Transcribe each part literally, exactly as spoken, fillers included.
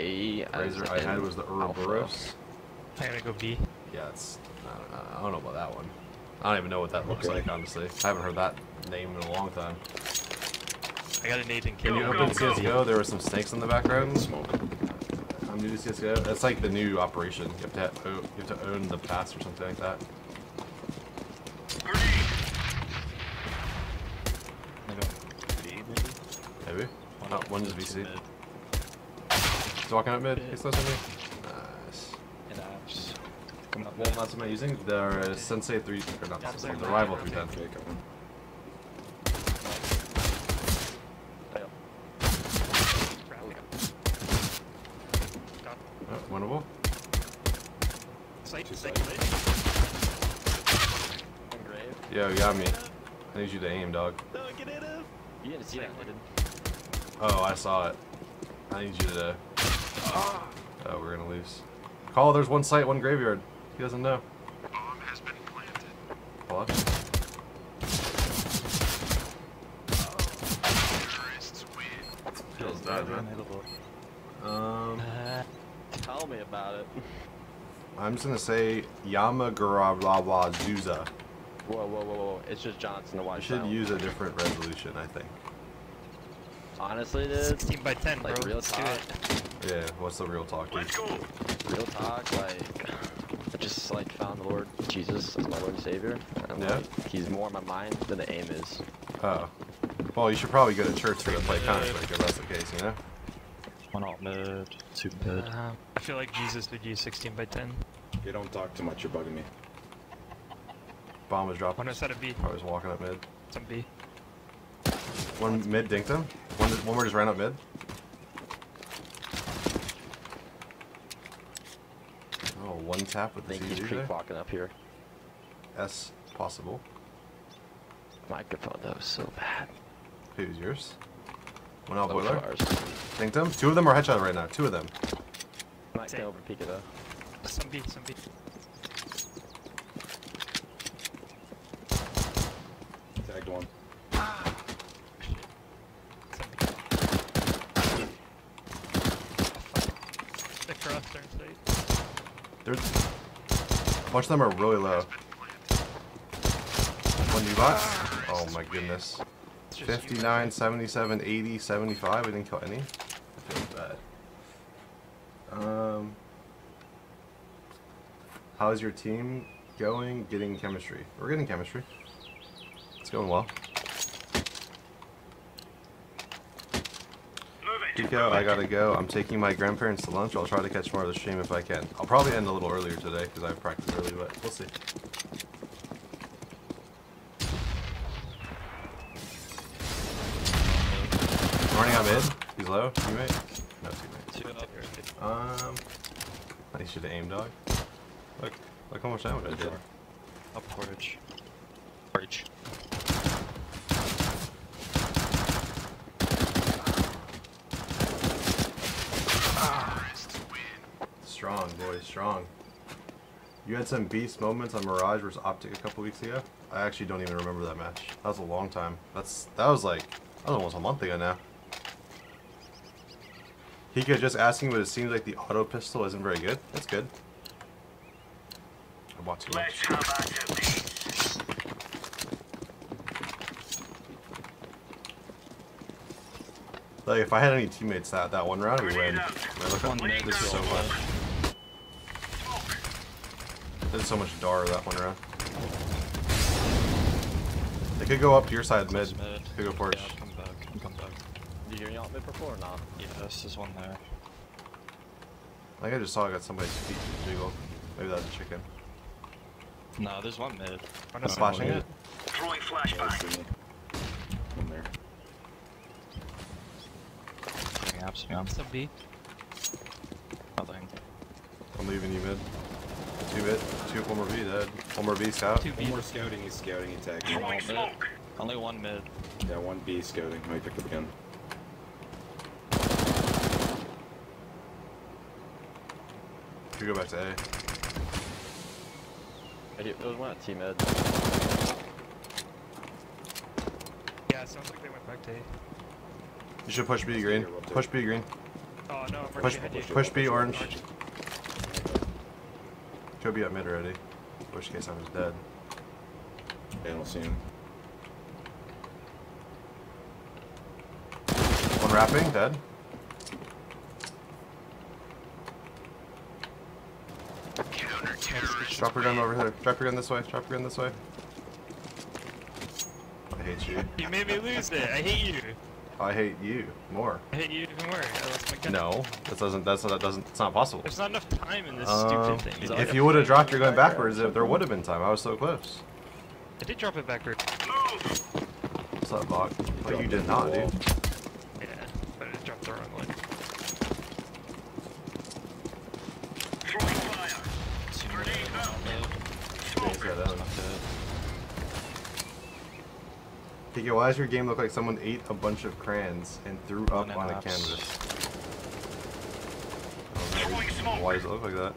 A. Razor I had was the Uruburos. I gotta go B. Yeah, it's. I don't, I don't know about that one. I don't even know what that looks okay. like, honestly. I haven't heard that name in a long time. I got a Nathan kill. When you opened C S G O, there were some snakes in the background. Smoke. I'm new to C S G O. That's like the new operation. You have to have, you have to own the pass or something like that. Maybe. One, oh, one just V C. He's walking up mid. He's close to me. Nice. And apps. What mods am I using? The Sensei three, or not Sensei, the Rival three ten. Winnable. Yo, you got me. I need you to aim, dog. No, get in him. You didn't see that, I didn't. Oh, I saw it. I need you to. Oh, oh we're gonna lose. Call, there's one site, one graveyard. He doesn't know. Bomb has been planted. What? Terrorists win. Feels bad, man. Um. Tell me about it. I'm just gonna say Yamagara blah blah Zuza. Whoa, whoa, whoa, whoa. It's just Johnson to watch. You should use a different resolution, I think. Honestly, dude. sixteen by ten, like, bro. Real Let's talk. Yeah, what's the real talk, dude? Let's go. Real talk, like, I just, like, found the Lord Jesus as my Lord and Savior. And, yeah? Like, he's more in my mind than the aim is. Oh. Well, you should probably go to church for to play Counter-Strike if that's the case, you know? One alt mid, two mid. Uh, I feel like Jesus did use sixteen by ten. You don't talk too much, you're bugging me. Bomb was dropped. One outside of B. I was walking up mid. Some B. One mid dinked him. One, one more just ran up mid. Oh, one tap with the Z. I think he's creep walking up here. S possible. Microphone, that was so bad. Who's yours? One out boiler. Dinked him. Two of them are headshot right now. Two of them. Might go over Pika though. Some B, some B. Tagged one. Ah. The cross turn site. There's a bunch of them are really low. One new box. Oh my goodness. fifty-nine, seventy-seven, eighty, seventy-five. We didn't kill any. I feel bad. Um, how's your team going? Getting chemistry. We're getting chemistry. It's going well. Hiko, I gotta go. I'm taking my grandparents to lunch. I'll try to catch more of the stream if I can. I'll probably end a little earlier today because I practiced early, but we'll see. Running on mid. He's low. Teammate? No teammate. Um, I should have aimed, dog. Look, look how much damage I did. Up portage. Portage. Strong, boys, strong. You had some beast moments on Mirage versus Optic a couple weeks ago. I actually don't even remember that match. That was a long time. That's that was like that was almost a month ago now. Hiko just asking, but it seems like the auto pistol isn't very good. That's good. I bought too much. Like if I had any teammates that that one round, we win. This is so much. There's so much D A R that one round. They could go up to your side mid. mid. Could go porch. Yeah, come back. Come back. Did you hear me out mid before or not? Yeah, this is one there. I think I just saw I got somebody's feet to jiggle. Maybe that was a chicken. No, there's one mid. I'm flashing it. Throwing flashback. Yeah, one there. Yeah. Some B. Nothing. I'm leaving you mid. Two mid. Two, one more B, dead. One more B, scout. Two B. One more scouting, he's scouting, he's tagging. Only, Only one mid. Yeah, one B scouting. Let me pick up the gun. Should we go back to A? I do, it was one at T mid. Yeah, it sounds like they went back to A. You should push B green. Push B green. Oh no, I'm push, right push, push B, orange. orange. He'll be up mid already. In which case I was dead. Yeah, I don't see him. One wrapping, dead. Drop her gun over here. Drop her gun this way. Drop her gun this way. I hate you. You made me lose it. I hate you. I hate you more. I hate you even more. I lost my gun. No, that doesn't. That's that doesn't. It's not possible. There's not enough time in this um, stupid thing. If you would have dropped your gun backwards, if there would have been time. I was so close. I did drop it backwards. What's up, Bog? But you did not, dude. Yeah, but I dropped the wrong one. Hiko, why does your game look like someone ate a bunch of crayons and threw up and on a canvas? Oh, why does it look like that?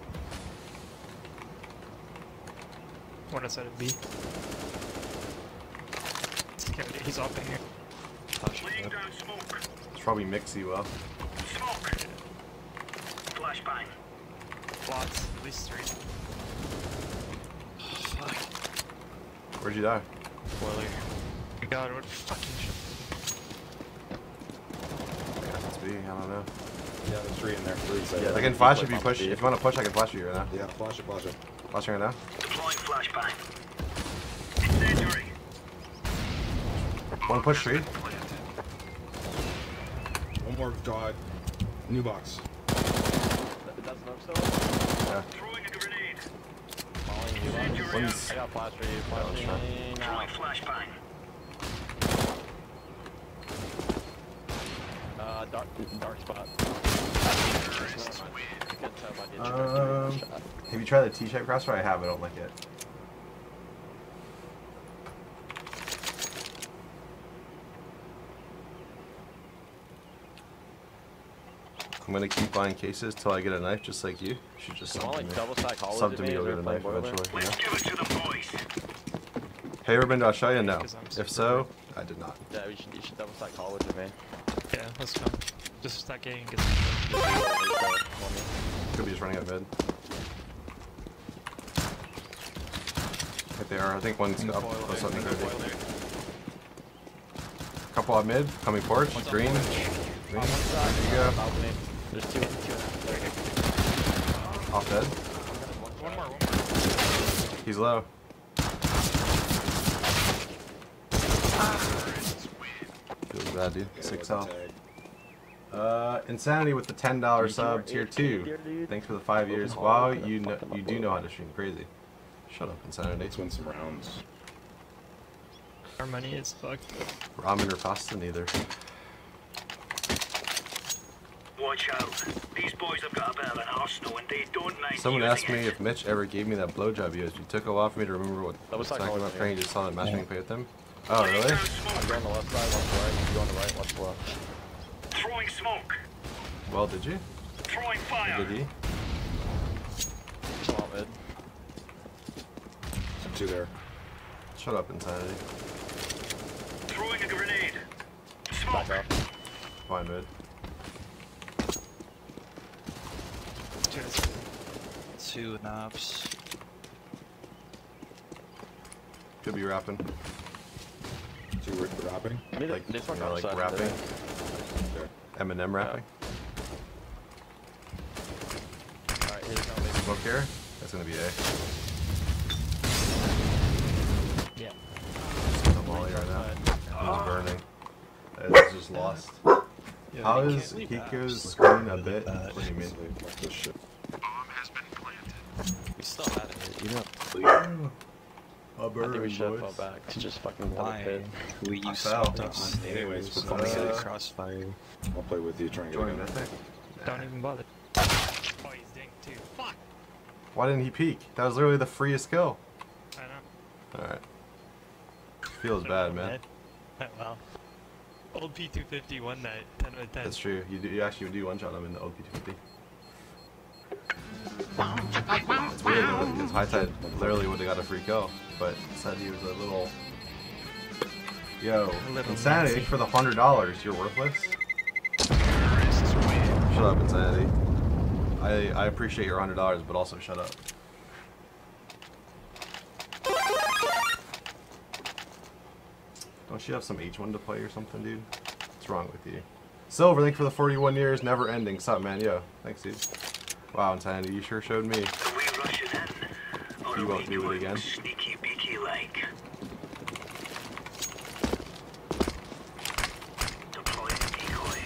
One outside of B. He's up in here. Laying down smoke. It's probably mixy well. Smoke. Flashbang. Lots, at least three. Where'd you die? Boiler. God, what fucking shit. I guess it's B, I don't know. Yeah, there's three in there. Three, so yeah, I can flash if you push. If you want to push, I can flash you right now. Yeah, flash it, flash it. Flash right now. Deploying flashbang. Incendiary. One push, three. One more dot. New box. That doesn't look so. Yeah. Throwing a grenade. One's... I got flash for you. Flash for you. Throwing flashbang. Uh, dark, dark spot. Um, have you tried the T-shaped crossfire? I have, I don't like it. I'm gonna keep buying cases till I get a knife, just like you. You should just sub like to me, you'll get a knife eventually. Let's yeah. give it to the boys. Hey, Urban, did I show you? No. If so, I did not. Yeah, you should, you should double psychology me. Yeah, that's fine. Just start getting good. Could be just running out of bed. Right there, I think one's up. Couple up mid, coming forward, green. There you go. There's two, two, three. Off dead. One more, one more. He's low. Feels bad, dude. Six health. Uh, Insanity with the ten dollar sub, tier two. Thanks for the five years. Wow, you know, you do know how to stream crazy. Shut up, Insanity. Let's win some rounds. Our money is fucked. Ramen or pasta, neither. Watch out. These boys have got a bit of an arsenal and they don't mind. Someone asked me if Mitch ever gave me that blowjob you used. You took a while for me to remember what I was talking about praying you just saw the matchmaking play with them. Oh, really? I'm going the left side, left to right. You go on the right, left to left. Throwing smoke. Well, did you? Throwing fire. Did you? Come on, mid. There's two there. Shut up, Insanity. Throwing a grenade. Smoke. Back up. Fine, mid. Two knobs. Could be rapping. Two rapping? Like, this you know, like rapping. Eminem rapping. Yeah. Alright, here's no big smoke here. That's gonna be A. Yeah. It's in the volley right now. Oh. It's burning. It's just lost. Yeah, how is Hiko's screen a bit? What do you mean? Bomb has been planted. We still had it. You know. I think we should fall back to just fucking why pit. We use stuff on anyways. We're falling into the crossfire. I'll play with you trying to join that thing. Don't even bother. Oh, he's dinked too. Fuck. Why didn't he peek? That was literally the freest kill. I know. All right. Feels bad, man. Well. Old P two fifty one night, ten out of ten. That's true. You, do, you actually do one shot him in the old P two fifty. It's weird though, because High Tide literally would have got a free kill, but said he was a little. Yo, a little Insanity, for the one hundred dollars, you're worthless? Shut Shut up, Insanity. I, I appreciate your one hundred dollars, but also shut up. Don't you have some H one to play or something, dude? What's wrong with you? Silver, thank you for the forty-one years, never ending. Sup, man? Yo, thanks, dude. Wow, Insanity, you sure showed me. You won't do it again. Sneaky beaky like. Deploying decoy.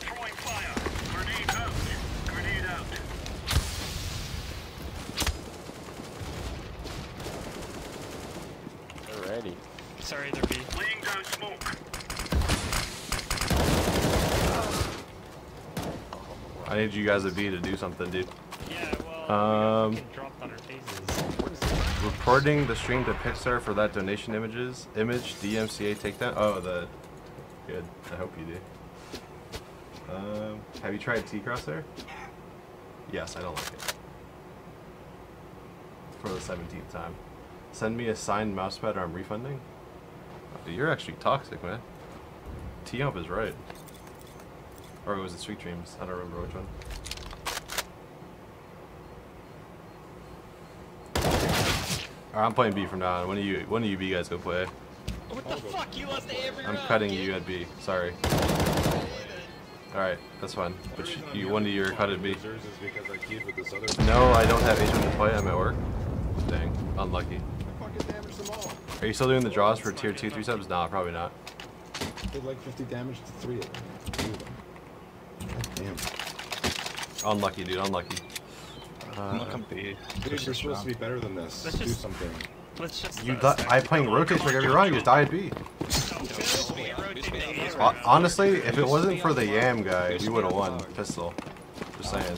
Throwing fire. Grenade out. Grenade out. They're ready. Sorry, they're B. Laying down smoke. I need you guys at B to do something, dude. Yeah, well, um, we got dropped on our faces. Reporting the stream to Pixar for that donation images. Image D M C A takedown. Oh, the good. I hope you do. Um, have you tried T-Cross there? Yes, I don't like it. For the seventeenth time. Send me a signed mousepad or I'm refunding. Oh, dude, you're actually toxic, man. T-Ump is right. Or was it Sweet Dreams? I don't remember which one. Alright, I'm playing B from now on. When do you when do you B guys go play? What the fuck? You lost every round. I'm cutting you at B. Sorry. Alright, that's fine. But you one to your cut at B. No, I don't have H one to play. I'm at work. Dang, unlucky. Are you still doing the draws for tier two three subs? Nah, probably not. Did like fifty damage to three of them. Damn. Unlucky, dude. Unlucky. I'm not competing. Dude, you're supposed wrong. to be better than this. Let's do just, something. Let's just. You die. I playing rotates for every round. You just die at B. Honestly, if it wasn't for the Yam guy, we would have won. Pistol. Just saying.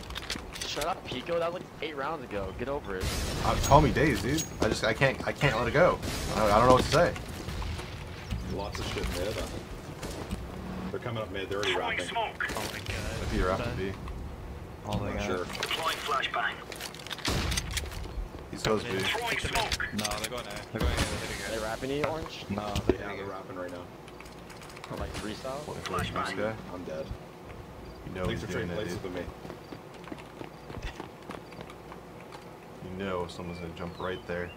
Shut up, Hiko. That was eight rounds ago. Get over it. Uh, call me Days, dude. I just I can't I can't let it go. I, I don't know what to say. Lots of shit mid. They're coming up mid. They're already wrapping. Oh my god. If you're up at B. Oh my god. Sure. Deploying flashbang. He's supposed to be. Throwing smoke. No, they're going there. They're going there. They're hitting it. They rapping you, Orange? No, they're, yeah, they're rapping right now. I'm like freestyle? Flashbang. I'm dead. You know Thanks he's doing that, dude. With me. You know someone's gonna jump right there.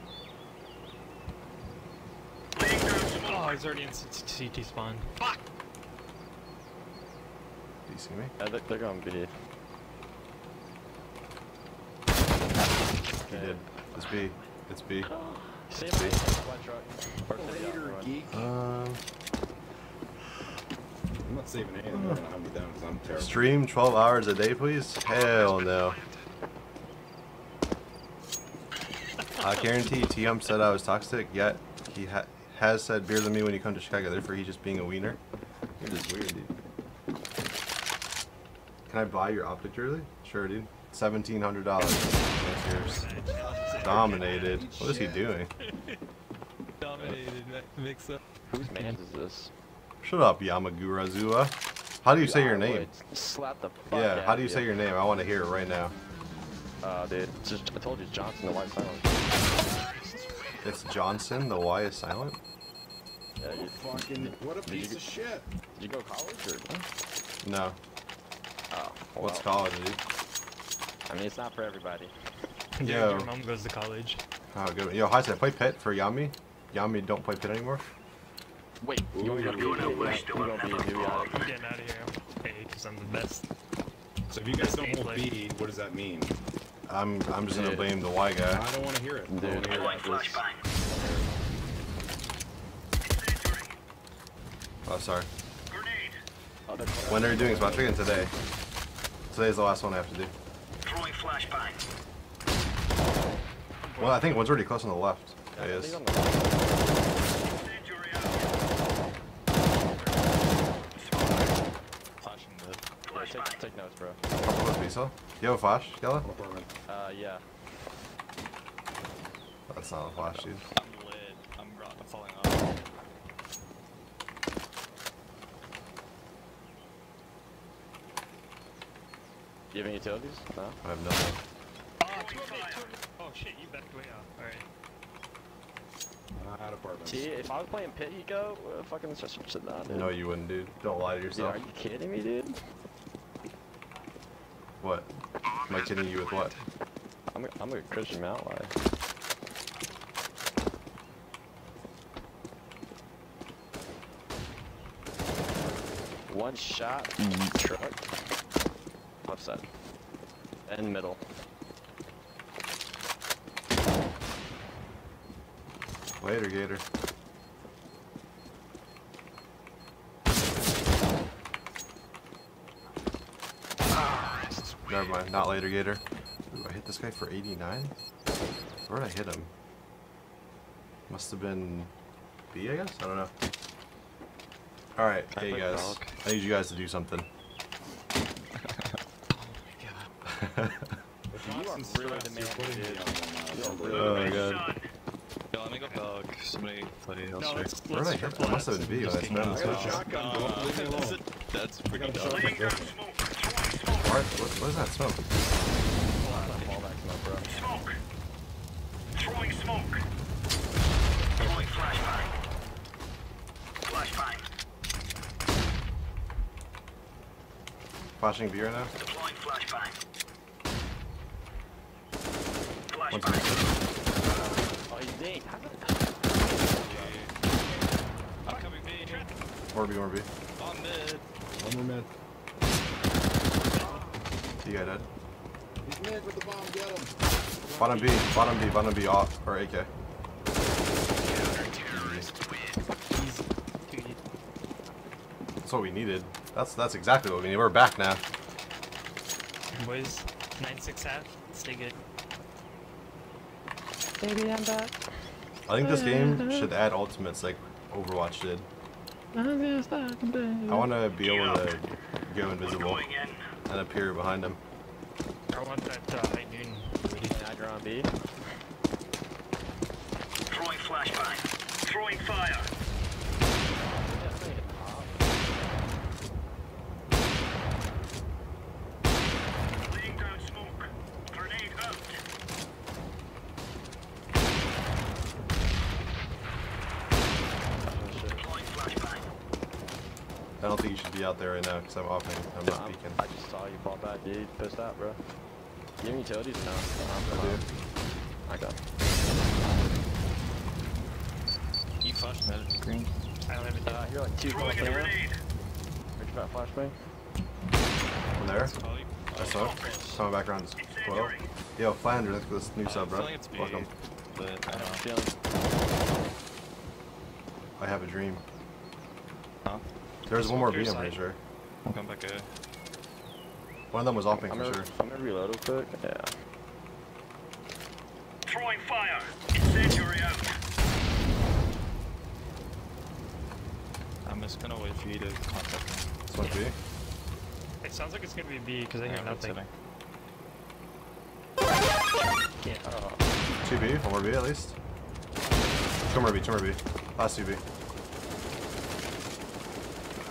Oh, he's already in C T spawn. Fuck! Do you see me? Yeah, they're, they're going to be. He did. It's B. It's B. It's B. Later, geek. Uh, I'm not saving anything. I'm gonna hunt me down because I'm terrible. Stream twelve hours a day, please? Hell no. I guarantee T-Hump said I was toxic, yet he ha has said beer than me when you come to Chicago. Therefore, he's just being a wiener. You're just weird, dude. Can I buy your optic jewelry? Sure, dude. seventeen hundred dollars. Dominated. What is he doing? Dominated mix up. Whose man is this? Shut up, Yamagara. How do you say your name? Slap the fuck yeah, how do you say your name? I want to hear it right now. Uh, dude, just, I told you Johnson, the Y is silent. It's Johnson, the Y is silent? Yeah, you fucking. What a piece of shit. Did you go college or no? Oh. What's college, dude? I mean, it's not for everybody. Yeah, yo. Your mom goes to college. Oh, good. Yo, Heisen, play Pit for Yami. Yami don't play Pit anymore. Wait, Ooh, you don't be going to West. Don't be a new out of here. Hey, because I'm the best. So if you guys don't hold B, what does that mean? I'm I'm just gonna blame the Y guy. I don't want to hear it. Dude, I want to hear it. Oh, sorry. Grenade. When are you doing spot tricking today? Today's the last one I have to do. Throwing flashbang. Well, I think one's already close on the left. Yeah, it is. Take, take notes, bro. Couple of pizza. Yo, flash, Gala? Uh, yeah. That's not a flash, dude. I'm lit. I'm, I'm falling off. Do you have any utilities? No? I have nothing. Oh, oh shit, you backed way out. Alright. Out of apartments. See, if I was playing Pit, you go, uh, fucking switch to that, dude. No, you wouldn't, dude. Don't lie to yourself. Dude, are you kidding me, dude? What? Am I kidding you with what? I'm a, I'm a Christian mountain lion. One shot, truck, left side, and middle. Later, Gator. Ah, never mind, not later, Gator. Ooh, I hit this guy for eighty-nine? Where did I hit him? Must have been B, I guess? I don't know. Alright, hey guys, dog. I need you guys to do something. Oh my god. Yo, let me go dog. Somebody play else. No, let's, let's Where did I hit that? Must have been B when I spammed this question. That's freaking dumb. Alright, what, what is that smoke? Smoke! Throwing smoke! Throwing flashbang! Flashbang! Flashing beer now. Deploying flashbang. Flashbang. Oh, he's dead. I'm coming mid. Orby, Orby. On mid. One more mid. You got dead. He's mid with the bomb. Get him. Bottom B. Bottom B. Bottom B. Off or A K. Counter-terrorist win. Easy. That's what we needed. That's that's exactly what we need. We're back now. Boys, nine six half. Stay good. Baby, I'm back. I think this game should add ultimates like Overwatch did. I want to be able to go invisible and appear behind him. I want that uh, high noon. Nagger on B. Throwing flashbang. Throwing fire. I don't think you should be out there right now because I'm offing. I'm not peeking. I just saw you fall back. Yeah, you pissed out, bro. You have utilities now. I do. I got it. You flashed me. Green. I don't have anything. Uh, you're like two points there. Where'd you about flashbang? From there. I saw. Coming back around. twelve. Yo, Flanders, look at this new uh, sub, bro. Welcome. But I don't know. I have a dream. Huh? There's one more B, I'm pretty sure. I'll come back here. One of them was offing for sure. I'm gonna reload real quick. Yeah. Throwing fire! Incendiary out! I'm just gonna wait for you to contact me. It's one B? It sounds like it's gonna be B because I hear nothing. Yeah. Two B, one more B at least. Two more B, two more B. Last two B.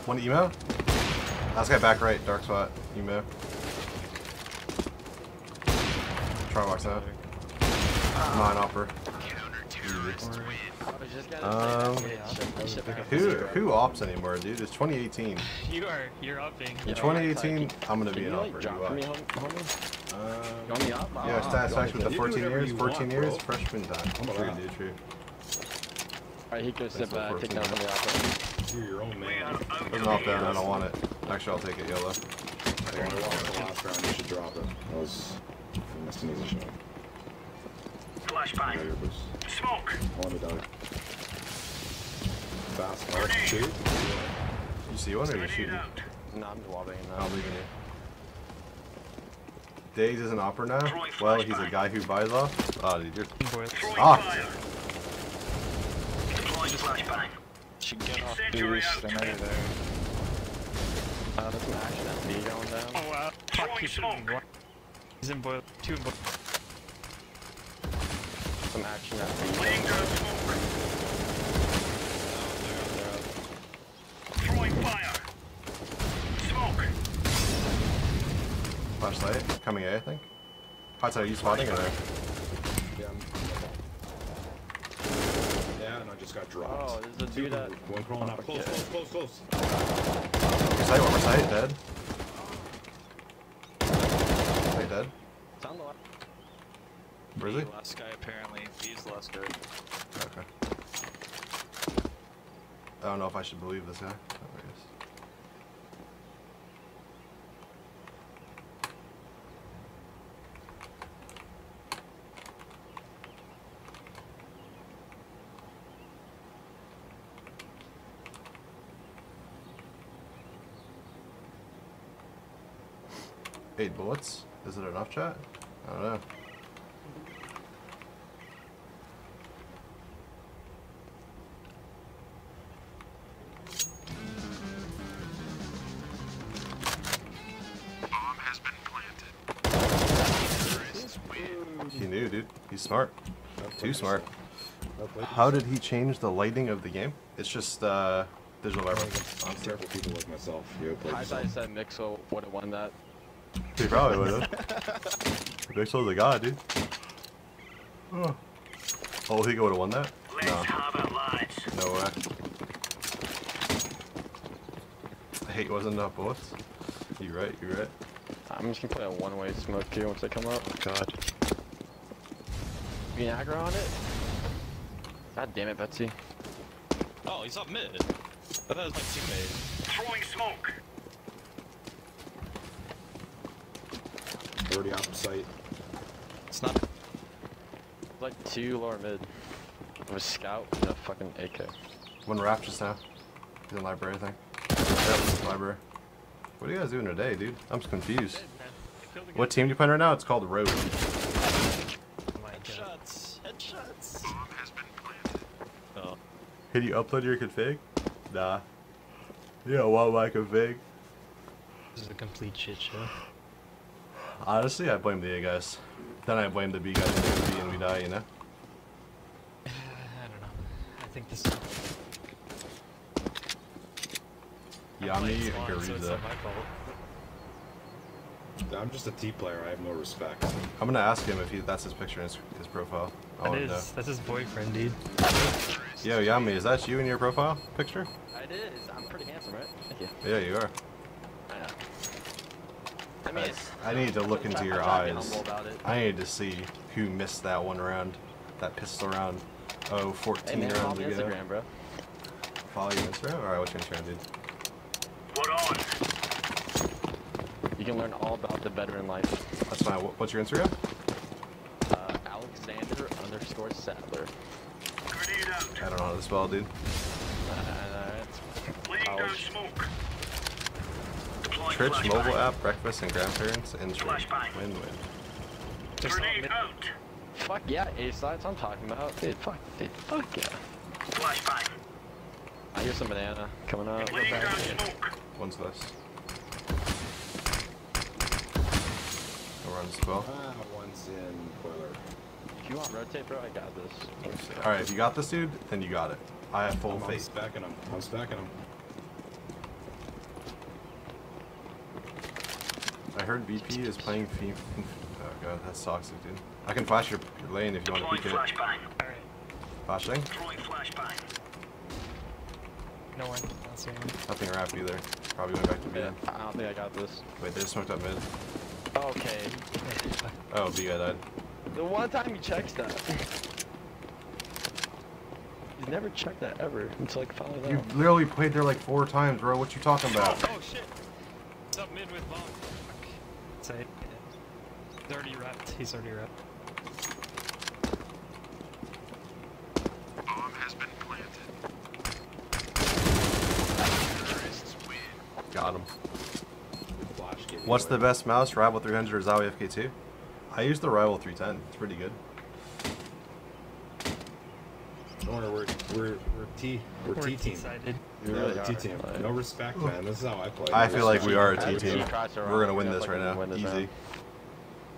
One emo? Last guy back right, dark spot, emo. Try walks out. Come on, offer. Um, who who opts anymore, dude? It's twenty eighteen. You are, you're upping. In twenty eighteen, I'm gonna be an offer. Do I? Yeah, satisfaction with the fourteen years, fourteen years, freshman time. True, dude, true. Alright, he goes step uh, take down from the offer. You're your own man. It wasn't off that, I don't want it. Actually, I'll take it yellow. I think I lost the last round, you should drop it. That was... I missed an easy shot. Flashbang. Smoke! I wanted to die. Fast mark. Shoot. You see one or you're shooting? No, I'm lobbing. I'm leaving you. Days is an opera now? Well, he's a guy who buys off. Ah, dude, you're... Ah! Deploying flashbang. Should get off boost, I know you're there. Uh, that's an accident. B going down. Oh, uh, fuck, he's in boil. He's in boil. Two in boil. Some action at B. Laying down smoke. Throwing fire. Smoke. Flashlight. Coming A, I think. Hot side, are you spotting or there? Yeah, I just got dropped. Oh, there's a dude that... One crawling out. Close, close, close, close. Oversight, oversight, dead. ain't dead. It's on the left. Where is he? The last guy apparently. He's the last guy. Okay. I don't know if I should believe this guy. Eight bullets? Is it enough, chat? I don't know. Bomb has been planted. He knew, dude. He's smart. Too smart. How did he change the lighting of the game? It's just, uh, digital reference. I'm terrible people like myself. I thought you said Mixel would have won that. He probably would have. Mixel was a god, dude. Oh, oh Hiko would have won that? No. No way. I hate wasn't enough bullets. You're right, you're right. I'm just gonna play a one-way smoke here once they come up. Oh, god. You can aggro on it? God damn it, Betsy. Oh, he's up mid. I thought that was my teammate. Throwing smoke. Already off site. It's not like two lower mid. I'm a scout and a fucking A K. One rap just now. He's in library thing. Yeah, library. What are you guys doing today, dude? I'm just confused. What team do you play right now? It's called Rogue. Headshots. Headshots. Bomb has been planted. Oh. Hey, do you upload your config? Nah. You don't want my config. This is a complete shit show. Honestly, I blame the A guys. Then I blame the B guys and the B and we die, you know? I don't know. I think this is... Yami Gariza. So I'm just a T player, I have no respect. I'm gonna ask him if he, that's his picture in his, his profile. I that is, know. That's his boyfriend, dude. Yo, Yami, is that you in your profile picture? It is. I'm pretty handsome, right? Thank you. Yeah, you are. I, mean, I need to look into your eyes. I need to see who missed that one round, that pistol round. Oh, fourteen hey man, rounds ago. Instagram, bro. Follow your Instagram? Alright, what's your Instagram, dude? What on? You can learn all about the veteran life. That's fine. What's your Instagram? Uh, Alexander underscore Sadler. I don't know how to spell, dude. Uh, smoke. Church, mobile by. App, breakfast, and grandparents, and win-win. Grenade out! Fuck yeah, Ace, that's what I'm talking about. Dude, fuck, dude, fuck yeah. Flash by. I hear some banana coming up. One's less. No runs as well. Ah, one's in boiler. If you want rotate, bro, I got this. Alright, if you got this, dude, then you got it. I have full faith. I'm stacking him. I'm stacking him. I heard B P is playing Fiend. Oh god, that's toxic, dude. I can flash your lane if you want to peek it. Flashing? No one. Nothing wrapped either. Probably went back to B. Yeah, I don't think I got this. Wait, they just smoked up mid. Okay. Oh, B guy died. The one time he checks that. You never checked that ever until like follow that. You literally played there like four times, bro. What you talking about? Oh shit. It's up mid with bomb. Say he's already wrapped. He's already wrapped. Bomb has been planted. Got him. What's the best mouse? Rival three hundred or Zowie F K two? I use the Rival three ten. It's pretty good. We're we're we're T we're, we're T team. We're really T team. No respect, man. This is how I play. I we're feel like we are a T team. We're gonna win this right now. This Easy. Round.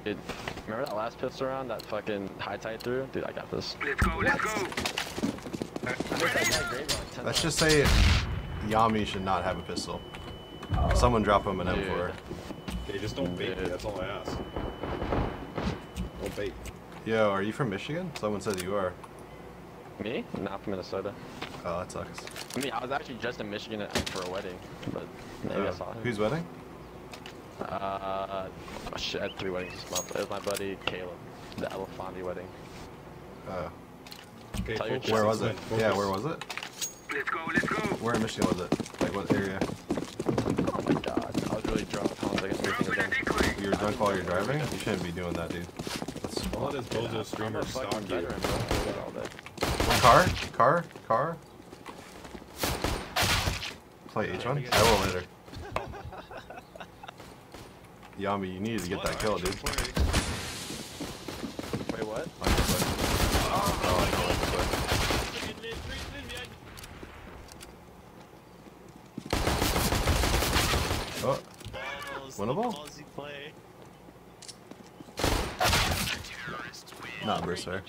Dude, remember that last pistol round? That fucking high tide through? Dude, I got this. Let's go. Let's go. Let's just say Yami should not have a pistol. Oh. Someone drop him an dude. M four. They just don't bait me. That's all I ask. Don't bait. Yo, are you from Michigan? Someone says you are. Me? Not from Minnesota. Oh, that sucks. I mean, I was actually just in Michigan for a wedding, but maybe oh. I saw it. Whose wedding? Uh, I had three weddings this month. It was my buddy Caleb, the Elefante wedding. Uh, okay, Tell your where was it? Focus. Yeah, where was it? Let's go, let's go! Where in Michigan was it? Like what area? Oh my god, I was really drunk. I was like, you were drunk while you're driving? You shouldn't be doing that, dude. That's all this Bozo streamer stock you. Car? Car? Car? Play H one? I will later. Yami, you needed to get that kill, dude. Wait, what? Oh, winnable? Not Bursair.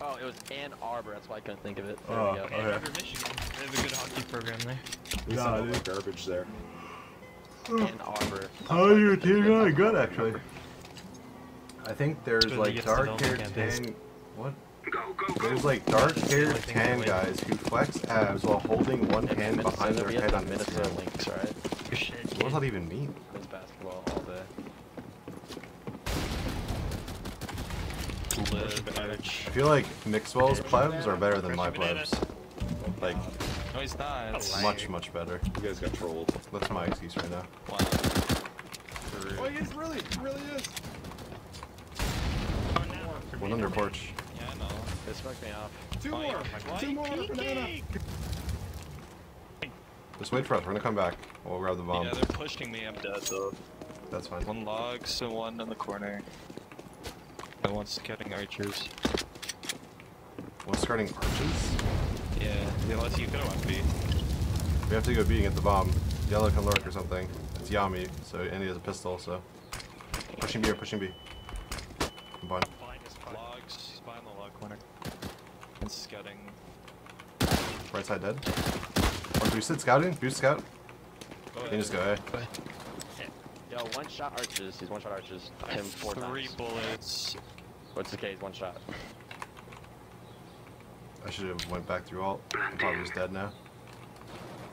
Oh, it was Ann Arbor, that's why I couldn't think of it. There oh, we go. Okay. Ann Arbor, Michigan. They have a good hockey program there. We saw a little garbage there. Ann Arbor. How is your team really good, actually? I think there's Especially like dark-haired tan... What? Go, go, go. There's like dark-haired tan guys who flex abs while holding one and hand Minnesota behind their head on Minnesota Lynx, right? What does that even mean? It's basketball all day. I feel like Mixwell's plebs are better than my plebs. Like, no, he's not. Much, much better. You guys got trolled. That's my excuse right now. Wow. Oh, he is really, he really is. One under porch. Yeah, I know. They smacked me off. Two more. Two more. Just wait for us. We're gonna come back. We'll grab the bomb. Yeah, they're pushing me. I'm dead though. That's fine. One log, so one in the corner. I want scouting archers. One scouting archers? Yeah, unless you go on B. We have to go B and get the bomb. Yellow can lurk or something. It's Yami, so and he has a pistol, so. Pushing B or pushing B. Combine. Logs, he's behind the log corner. And scouting. Right side dead. Or boosted scouting? Boost scout? Go ahead. You can just go A. Go ahead. Yo, one shot arches. He's one shot arches. Him four Three times. bullets. What's the case? One shot. I should have went back through ult. I'm probably just dead now.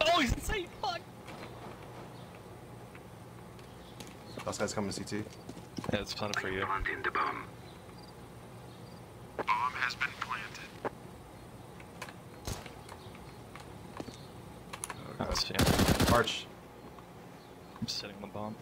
Oh, he's insane! Fuck! Last guy's coming to C T. Yeah, it's planted for you. Bomb has been planted. Oh, God. Yeah. Arch. I'm setting the bomb.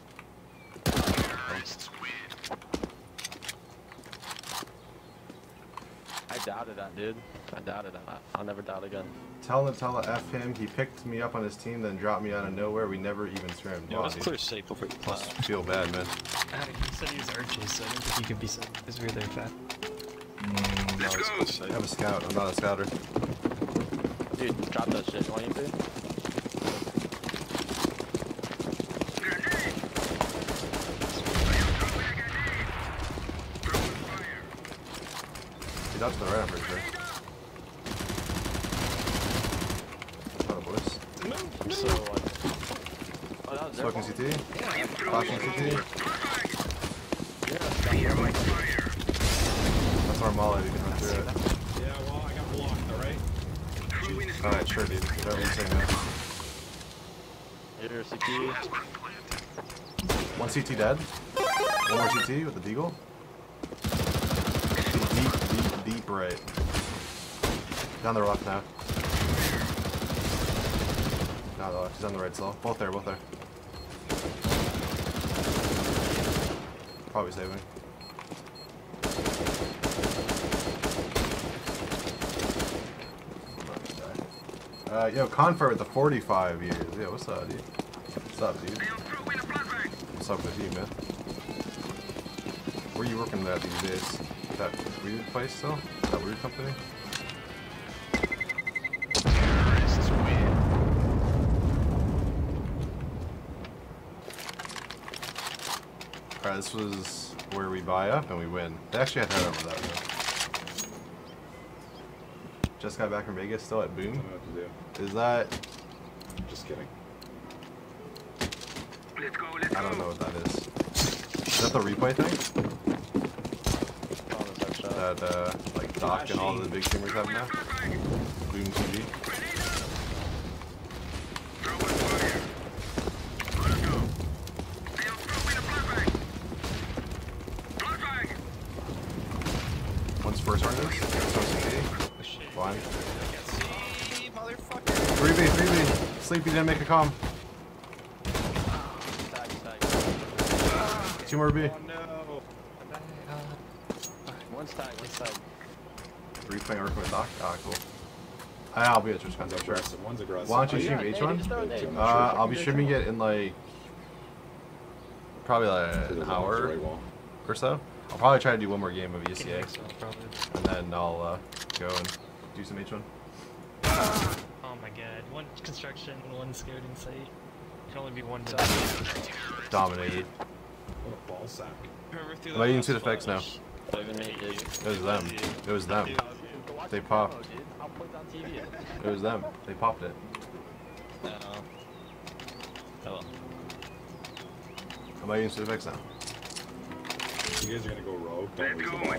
I doubted that, dude. I doubted that. I'll never doubt again. Tella Tella F him. He picked me up on his team, then dropped me out of nowhere. We never even trimmed. Yo, wow, that's clear safe over the plus. Feel bad, man. He said he was arches, so I didn't think he could be safe. Because we were there fat. Mm, Let's go. I have a scout. I'm not a scouter. Dude, drop that shit. You want you to? That's the right, I'm pretty sure. Oh, boys. I'm so, like... Oh, that was their fault. Smoking C T. Yeah. Flashing C T. Yeah, that's our molly, we can run through it. Yeah, well, I got blocked, alright? Alright, sure, dude. That was insane, man. Hitter C T. One C T dead. One more C T with the deagle. Deep right. Down the rock now. Not the left, he's on the right still. Both there, both there. Probably saving. Uh, yo, Confer with the forty-five years. Yeah, what's up, dude? What's up, dude? What's up with you, man? Where are you working at these days? That weird place still? That weird company? Terrorists win. Alright, this was where we buy up and we win. They actually had to head over that way. Just got back from Vegas, still at Boom? I don't know what to do. Is that... Just kidding. Let's go, let's go. I don't know what that is. Is that the replay thing? That, uh, like Doc and all the big streamers have now. Boom T V. Where's our nurse? Blind. three B, three B. Sleepy didn't make a comm. Two more B. Oh, no. One side, one side. Three playing work with Doc? Ah, cool. I'll be at your spend, I'm sure. One's aggressive. Why don't you stream each one? Uh, I'll be streaming it in like... Probably like an hour or so. I'll probably try to do one more game of E S E A. And then I'll uh, go and do some H one. Oh my god. One construction, one scouting site. Can only be one side. Dominated. What a ball sack. Well, you can see the effects now. It was them. It was them. They popped. It was them. They popped it. Uh, hello. Am I using the effects now? You guys are gonna go rogue. Don't lose the ball.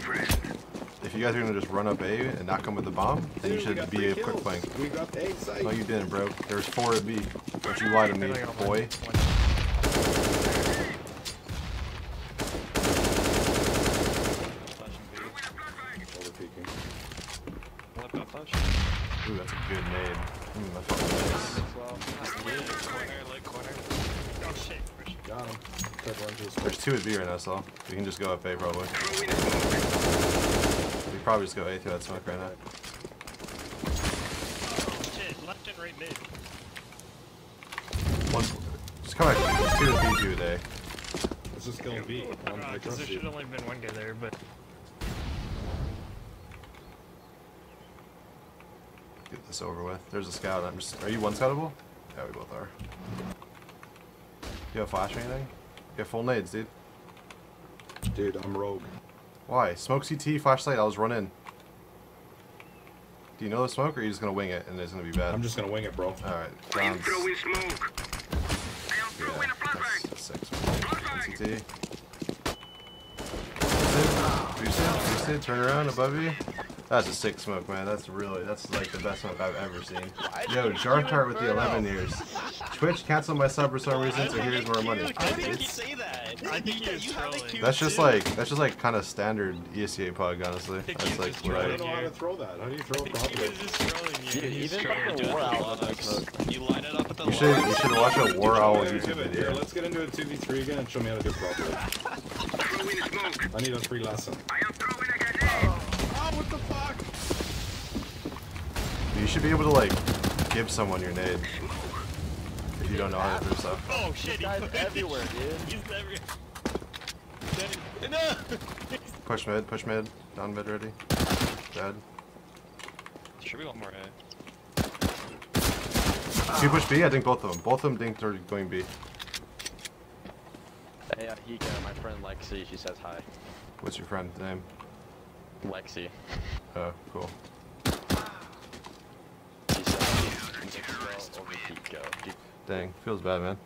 If you guys are gonna just run up A and not come with the bomb, then you should be a quick playing. We got A site. No, you didn't, bro. There was four at B. Don't you lie to me, boy. Ooh, that's a good nade. Mm, that's fucking nice. Oh shit. Got him. There's two at B right now, so we can just go up A probably. We probably just go A through that smoke right now. Oh shit, left and right mid. One, just come back. There's two at B, two at A. Let's just go B. Um, uh, there should only have been one guy there, but. Get this over with. There's a scout. I'm just. Are you one scoutable? Yeah, we both are. You have flash or anything? You have full nades, dude. Dude, I'm rogue. Why? Smoke C T, flashlight. I'll just run in. Do you know the smoke, or are you just gonna wing it and it's gonna be bad? I'm just gonna wing it, bro. All right. I'm throwing smoke. I'm throwing a flashlight. Six. C T. Boosted. Boosted. Turn around above you. That's a sick smoke, man. That's really, that's like the best smoke I've ever seen. Yo, Jartart with the eleven years. Twitch canceled my sub for some reason, so here's more money. I think you say that. I think you're trolling. That's just like, that's just like kind of standard E S E A pug, honestly. That's like what I. I don't know how to throw that. How do you throw it properly? Dude, even like a War Owl smoke. You line it up at the line. You should, you should watch a War Owl YouTube video. Let's get into a two v three again and show me how to do it properly. I need a free lesson. I am throwing a grenade. What the fuck? You should be able to like give someone your nade if you don't know how to do stuff. Oh shit! He's everywhere, dude. He's everywhere. No. Push mid, push mid, down mid, ready. Dead. Should we want more A? Ah. Two push B. I think both of them. Both of them dinked are going B. Hey, uh, Hiko, my friend Lexi. She says hi. What's your friend's name? Lexi. Oh, cool. Dang, feels bad, man.